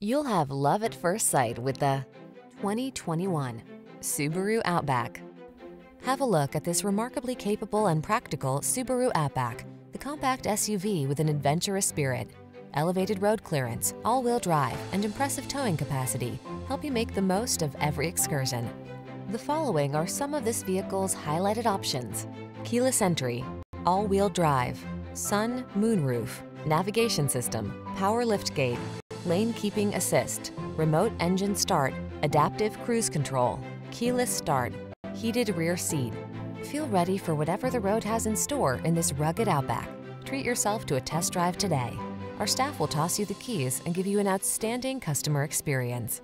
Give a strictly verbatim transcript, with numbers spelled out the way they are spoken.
You'll have love at first sight with the twenty twenty-one Subaru Outback. Have a look at this remarkably capable and practical Subaru Outback, the compact S U V with an adventurous spirit. Elevated road clearance, all-wheel drive, and impressive towing capacity help you make the most of every excursion. The following are some of this vehicle's highlighted options: keyless entry, all-wheel drive, sun, moonroof, navigation system, power liftgate, lane keeping assist, remote engine start, adaptive cruise control, keyless start, heated rear seat. Feel ready for whatever the road has in store in this rugged Outback. Treat yourself to a test drive today. Our staff will toss you the keys and give you an outstanding customer experience.